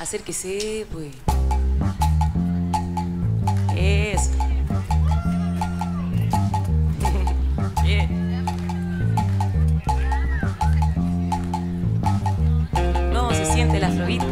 Acérquese, pues. Eso. Bien. ¿Cómo se siente la florita?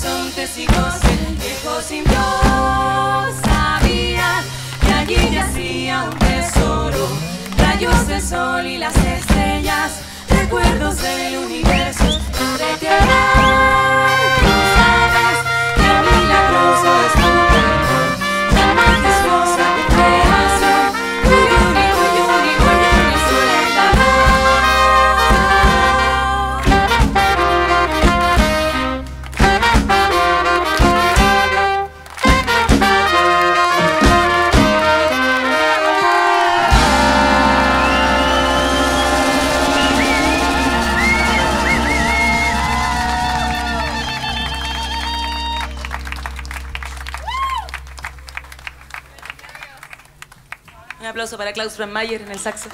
son testigos del viejo simbión. Sabían que allí yacía un tesoro, rayos del sol y las estrellas, recuerdos del universo. Donde te harán, tú sabes que a mí la cruz es tu perdón, tan majestuosa tu creación. Uyuni, uyuni, uyuni, Un aplauso para Klaus Brantmayer en el saxo.